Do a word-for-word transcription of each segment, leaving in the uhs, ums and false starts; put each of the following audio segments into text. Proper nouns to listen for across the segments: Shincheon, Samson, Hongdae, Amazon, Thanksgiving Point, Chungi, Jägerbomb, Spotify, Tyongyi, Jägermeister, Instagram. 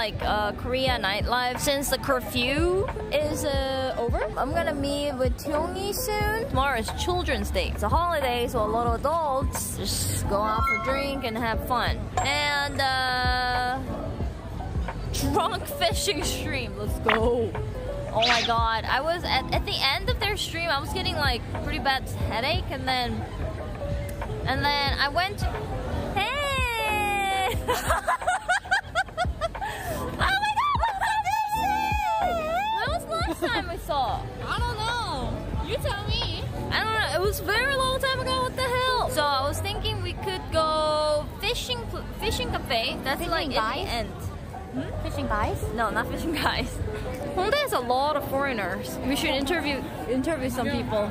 like uh, Korea nightlife since the curfew is uh, over. I'm gonna meet with Tyongyi soon. Tomorrow is Children's Day. It's a holiday, so a lot of adults just go out for a drink and have fun. And uh, drunk fishing stream. Let's go. Oh my god, I was at, at the end of their stream, I was getting like pretty bad headache, and then and then I went to, hey! Oh my god, what's happening? When was the last time we saw? I don't know. You tell me. I don't know, it was a very long time ago, what the hell? So I was thinking we could go fishing fishing cafe. That's fishing like guys? At the end. Hmm? Fishing guys? No, not fishing guys. Hongdae has a lot of foreigners. We should interview interview some people.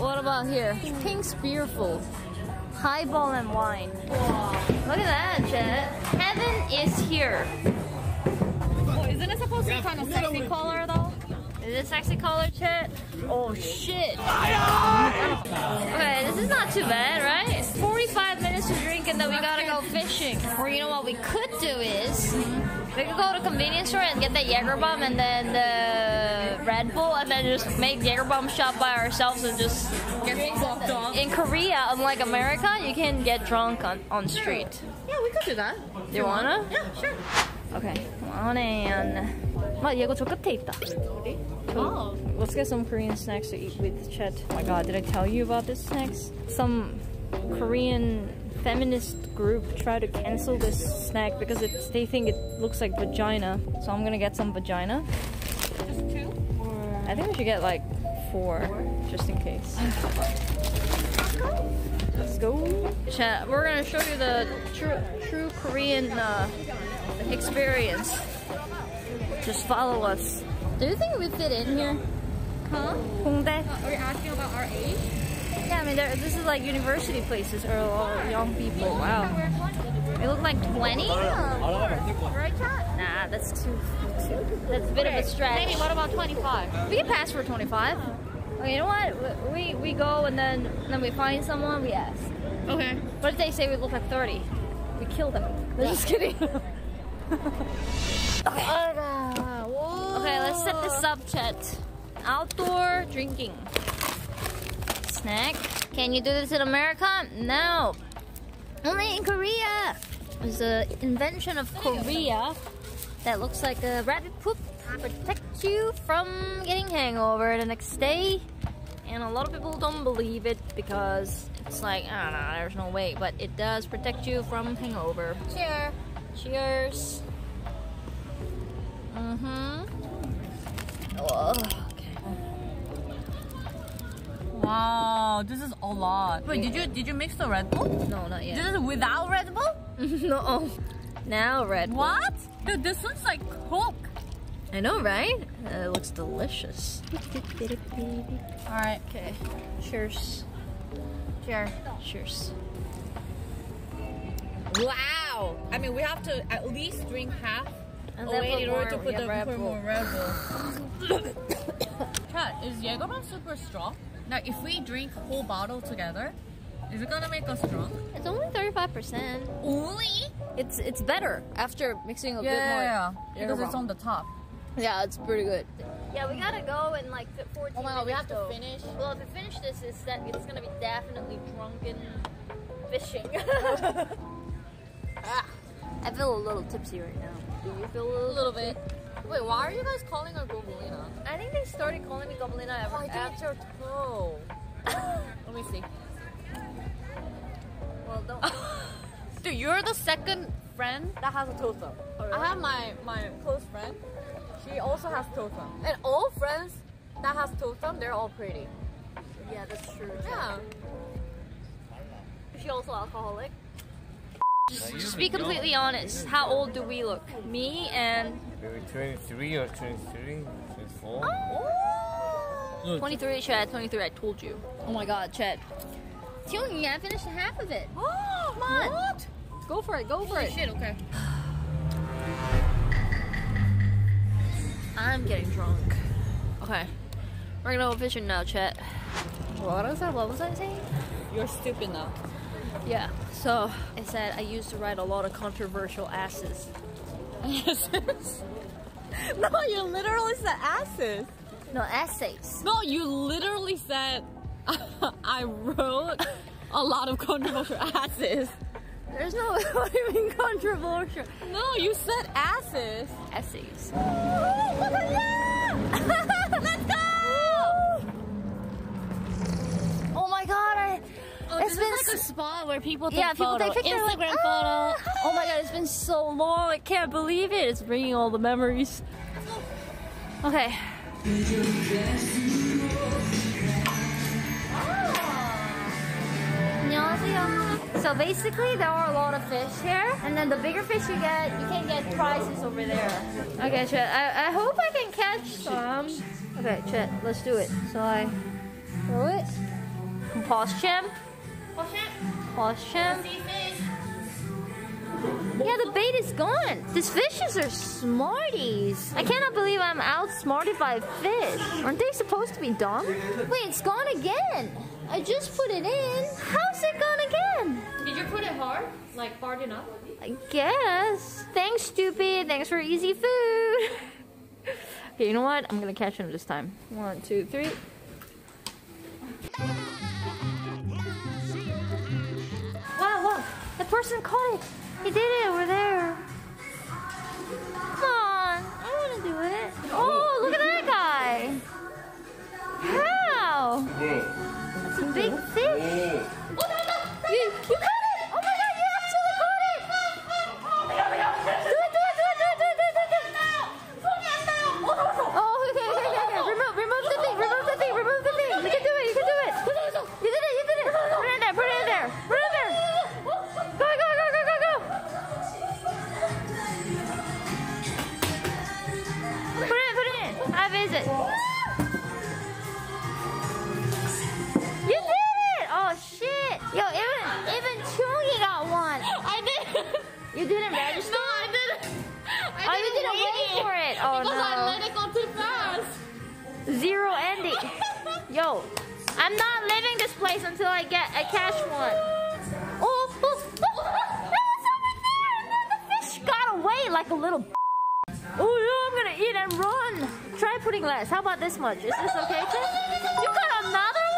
What about here? Pink Spearful. Highball and wine. Wow. Look at that, Jet. Heaven is here. Oh, isn't it supposed to be kind of sexy color though? Is it sexy color, Chet? Oh shit! Okay, this is not too bad, right? forty-five minutes to drink and then we gotta go fishing. Or you know what we could do is, we could go to a convenience store and get that Jägerbomb and then the Red Bull and then just make Jägerbomb shop by ourselves and just get fucked up. In Korea, unlike America, you can get drunk on, on street. Yeah, we could do that. Do you wanna? Yeah, sure. Okay, come on in. Oh. Let's get some Korean snacks to eat with Chet. Oh my god, did I tell you about this snacks? Some Korean feminist group tried to cancel this snack because it's, they think it looks like vagina. So I'm gonna get some vagina. Just two? Or... I think we should get like four, four? just in case. Let's go. Let's go. Chet, we're gonna show you the true, true Korean uh, experience. Just follow us. Do you think we fit in here? Huh? Hongdae? Uh, are you asking about our age? Yeah, I mean, this is like university places or all young people. Wow. We look like twenty? Yeah, right, Chad? Nah, that's too, too. That's a bit okay. of a stretch. Maybe what about twenty-five? We can pass for twenty-five. Okay, you know what? We, we go and then, and then we find someone, we ask. Okay. What if they say we look like thirty? We kill them. Yeah. Just kidding. Okay. Whoa. Okay, let's set this up, Chet. Outdoor drinking. Snack. Can you do this in America? No. Only in Korea. There's an invention of Korea that looks like a rabbit poop to protect you from getting hangover the next day. And a lot of people don't believe it because it's like, I don't know, there's no way. But it does protect you from hangover. Cheers. Cheers. Mm-hmm. Oh, okay. Wow, this is a lot. Wait, did you did you mix the Red Bull? No, not yet. This is without Red Bull? No. Now Red Bull. What? Dude, this looks like Coke. I know, right? Uh, it looks delicious. All right. Okay. Cheers. Cheers. Cheers. Wow. I mean, we have to at least drink half. And oh wait, in order to put yeah, the more rebel. Chat, is Jägermeister super strong? Now, if we drink whole bottle together, is it gonna make us drunk? It's only thirty-five percent. Only? It's it's better after mixing a yeah, bit more. Yeah, yeah, because it's on the top. Yeah, it's pretty good. Yeah, we gotta go in like fourteen minutes. Oh my god, we have to finish. Well, if we finish this, it's, that, it's gonna be definitely drunken fishing. Ah, I feel a little tipsy right now. Do you feel a little, little bit? Wait, why are you guys calling her Gobelina? I think they started calling me Gobelina ever oh, after. Oh. Let me see. Well, don't. Dude, you're the second friend that has a totem. Oh, really? I have my my close friend. She also has totem. And all friends that has totem, they're all pretty. Yeah, that's true. Yeah. Is she also alcoholic? Just, just be completely honest, how old do we look? Me and... twenty-three or twenty-three, twenty-four? Oh. twenty-three, Chad, twenty-three, I told you. Oh my god, Chad. Tyongyi, I finished half of it. Oh, come on. What? Go for it, go for Holy it. Shit, okay. I'm getting drunk. Okay, we're gonna go fishing now, Chad. What was I, what was I saying? You're stupid now. Yeah, so I said I used to ride a lot of controversial asses. Asses? No, you literally said asses. No, essays. No, you literally said I wrote a lot of controversial asses. There's no, what do you mean controversial? No, you said asses. Essays. Let's go! Oh my god, I... Oh, it's been like a spot where people take yeah, photo. people take pictures. Instagram like, ah, photo. Oh my god, it's been so long. I can't believe it. It's bringing all the memories. Okay. So basically, there are a lot of fish here, and then the bigger fish you get, you can get prizes over there. Okay, Chet, I, I hope I can catch some. Okay, Chet, let's do it. So I throw it. Pause champ. Pause champ. Pause champ. Yeah, the bait is gone. These fishes are smarties. I cannot believe I'm outsmarted by a fish. Aren't they supposed to be dumb? Wait, it's gone again. I just put it in. How's it gone again? Did you put it hard? Like hard enough? I guess. Thanks, stupid. Thanks for easy food. Okay, you know what? I'm gonna catch him this time. One, two, three. Wow, look. The person caught it. He did it over there. Come on. I want to do it. Oh, look at that guy. How? It's a big fish. Oh no, no, no. You, you caught it! Oh my god, you actually caught it! Do it, do it, do it, do it, do it, do it, do it! Oh, okay, okay, okay, okay. Remove, remove the thing, remove the thing, remove the thing. You can do it, you can do it. You did it, you did it. Put it in there, put it in there, put it in there. Go, go, go, go, go, go. Put it in, put it in. I visit. Yo, even even Chungi got one. I did. You didn't register? No, I didn't. I oh, didn't you didn't wait it. for it. Oh because no. Because I let it go too fast. Zero ending. Yo, I'm not leaving this place until I get a catch one. Oh, oh, oh, oh, that was over there. And then the fish got away like a little. Oh no, I'm gonna eat and run. Try putting less. How about this much? Is this okay, Chip? You got another one.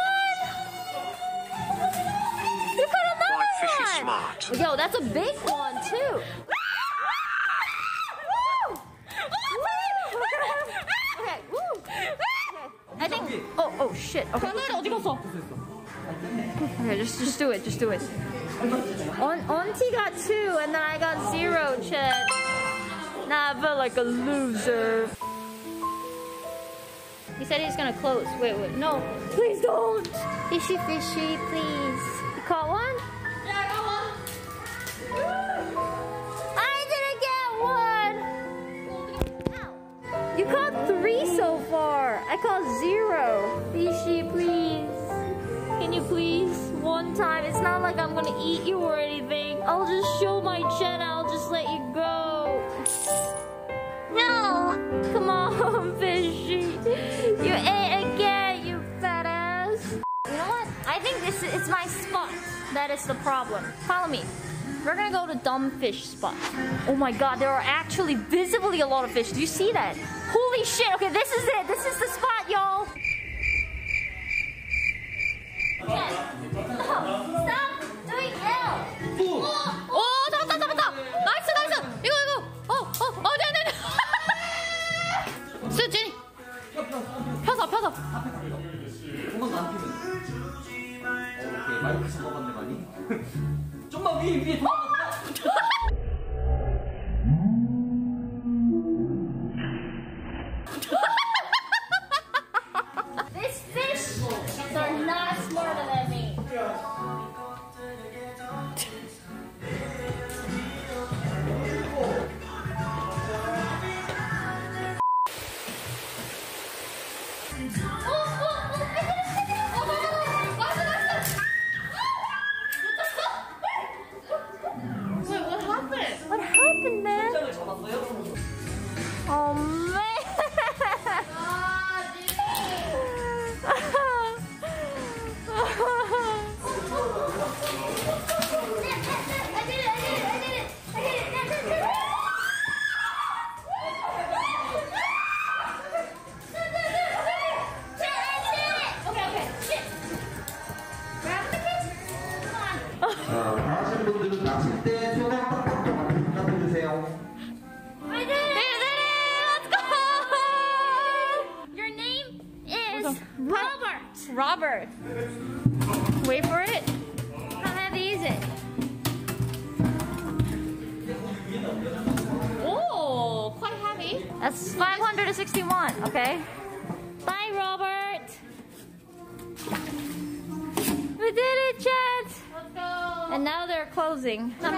Fish is smart. Yo, that's a big one too. Woo! Woo! Okay. Woo! Okay. I think. Oh, oh shit. Okay. Okay, just, just do it. Just do it. On, Auntie got two, and then I got zero. Chet. Nah, I felt like a loser. He said he's gonna close. Wait, wait. No, please don't. Fishy, fishy, please. You caught one? You caught three so far. I caught zero. Fishy, please. Can you please? One time. It's not like I'm gonna eat you or anything. I'll just show my chin. I'll just let you go. No. Come on, Fishy. You ate again, you fat ass. You know what? I think this is my spot. That is the problem. Follow me. We're gonna go to dumb fish spot. Oh my god, there are actually visibly a lot of fish. Do you see that? Holy shit, okay, this is it. This is the spot, y'all. Yes. Stop. Stop doing L. Oh, oh, stop, stop, stop, stop. Nice, nice. You go, you go. Oh, oh, oh, no, no, no. Sit, Jenny. Pass off, pass off. Oh! Robert. Robert. Wait for it. How heavy is it? Oh, quite heavy. That's five hundred sixty-one. Okay. Bye, Robert. We did it, Chad. Let's go. And now they're closing. That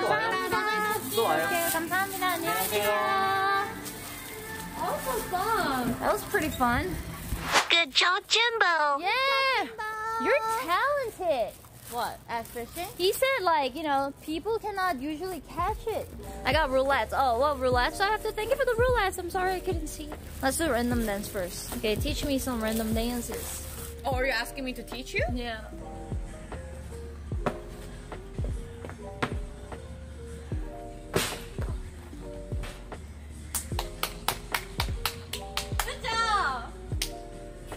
was pretty fun. Good job, Jimbo. Yeah. Good job, Jimbo. You're talented. What? At fishing? He said, like, you know, people cannot usually catch it. I got roulettes. Oh, well, roulettes. I have to thank you for the roulettes. I'm sorry I couldn't see. Let's do random dance first. Okay, teach me some random dances. Oh, are you asking me to teach you? Yeah.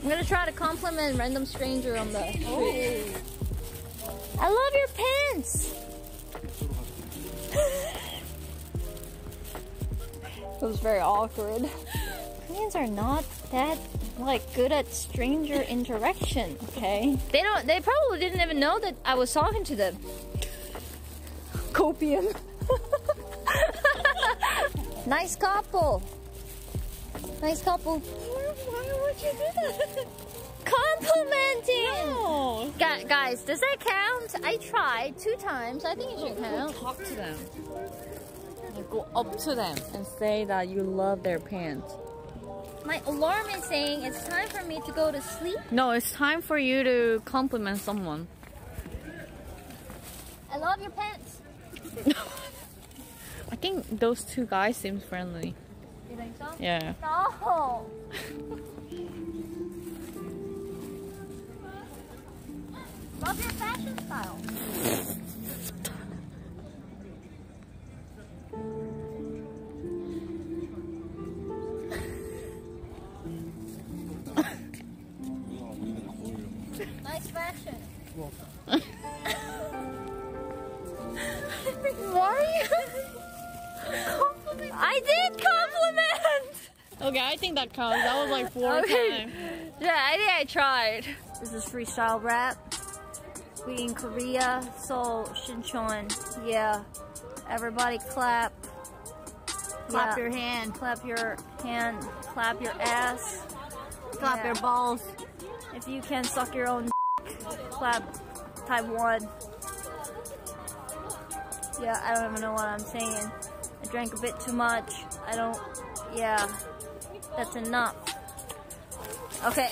I'm gonna try to compliment random stranger on the street. I love your pants! It was very awkward. Koreans are not that like good at stranger interaction, okay? They don't they probably didn't even know that I was talking to them. Copium. Nice couple. Nice couple. You did that. Complimenting! No. Gu guys, does that count? I tried two times. I think it should count. Go talk to them. You go up to them and say that you love their pants. My alarm is saying it's time for me to go to sleep. No, it's time for you to compliment someone. I love your pants. I think those two guys seem friendly. You think so? Yeah. No! Love your fashion style. Nice fashion. Why are you? I did compliment. Okay, I think that counts. That was like four okay. times. Yeah, I think I tried. This is freestyle rap. We in Korea, Seoul, Shincheon. Yeah. Everybody clap. Clap yeah. your hand. Clap your hand. Clap your ass. Clap yeah. your balls. If you can suck your own d clap type one. Yeah, I don't even know what I'm saying. I drank a bit too much. I don't yeah. That's enough. Okay.